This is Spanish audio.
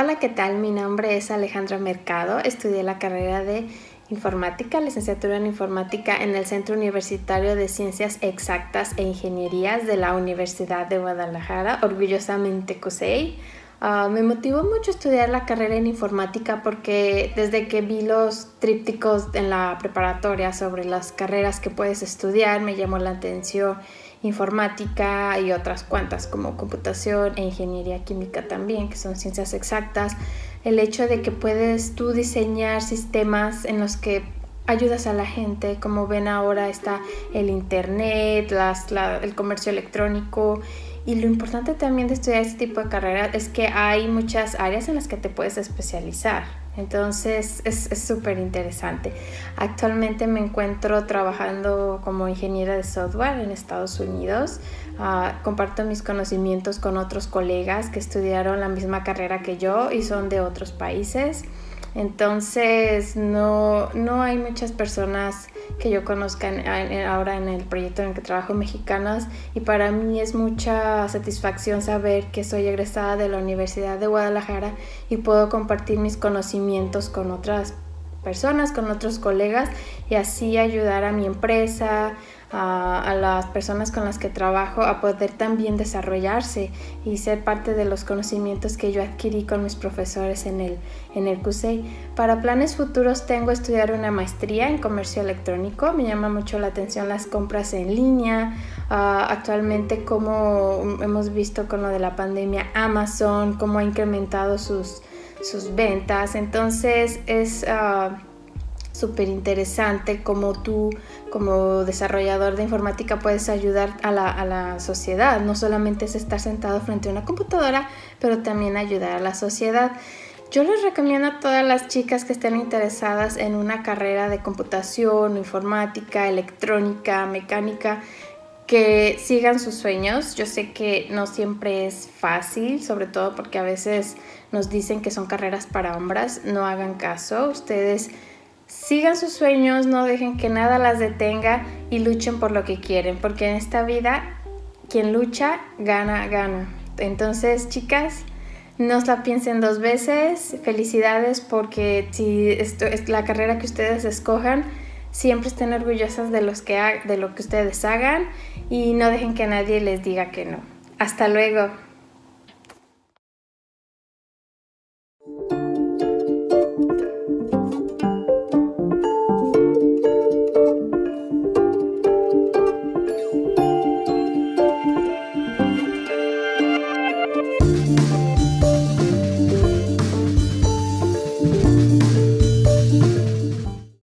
Hola, ¿qué tal? Mi nombre es Alejandra Mercado. Estudié la carrera de Informática, licenciatura en Informática en el Centro Universitario de Ciencias Exactas e Ingenierías de la Universidad de Guadalajara, orgullosamente CUCEI. Me motivó mucho estudiar la carrera en Informática porque desde que vi los trípticos en la preparatoria sobre las carreras que puedes estudiar, me llamó la atención Informática y otras cuantas como computación e ingeniería química también, que son ciencias exactas. El hecho de que puedes tú diseñar sistemas en los que ayudas a la gente, como ven ahora está el internet, el comercio electrónico, y lo importante también de estudiar este tipo de carreras es que hay muchas áreas en las que te puedes especializar, entonces es súper interesante. Actualmente me encuentro trabajando como ingeniera de software en Estados Unidos. Comparto mis conocimientos con otros colegas que estudiaron la misma carrera que yo y son de otros países. Entonces no hay muchas personas que yo conozca ahora en el proyecto en el que trabajo, mexicanas, y para mí es mucha satisfacción saber que soy egresada de la Universidad de Guadalajara y puedo compartir mis conocimientos con otras personas, con otros colegas, y así ayudar a mi empresa, a las personas con las que trabajo a poder también desarrollarse y ser parte de los conocimientos que yo adquirí con mis profesores en el CUCEI. Para planes futuros tengo estudiar una maestría en comercio electrónico. Me llama mucho la atención las compras en línea. Actualmente, como hemos visto con lo de la pandemia, Amazon, cómo ha incrementado sus ventas. Entonces es súper interesante como tú, como desarrollador de informática, puedes ayudar a la sociedad. No solamente es estar sentado frente a una computadora, pero también ayudar a la sociedad. Yo les recomiendo a todas las chicas que estén interesadas en una carrera de computación, informática, electrónica, mecánica, que sigan sus sueños. Yo sé que no siempre es fácil, sobre todo porque a veces nos dicen que son carreras para hombres. No hagan caso. Ustedes sigan sus sueños, no dejen que nada las detenga y luchen por lo que quieren, porque en esta vida quien lucha, gana. Entonces, chicas, no la piensen dos veces. Felicidades, porque si esto es la carrera que ustedes escojan, siempre estén orgullosas de lo que ustedes hagan y no dejen que nadie les diga que no. Hasta luego.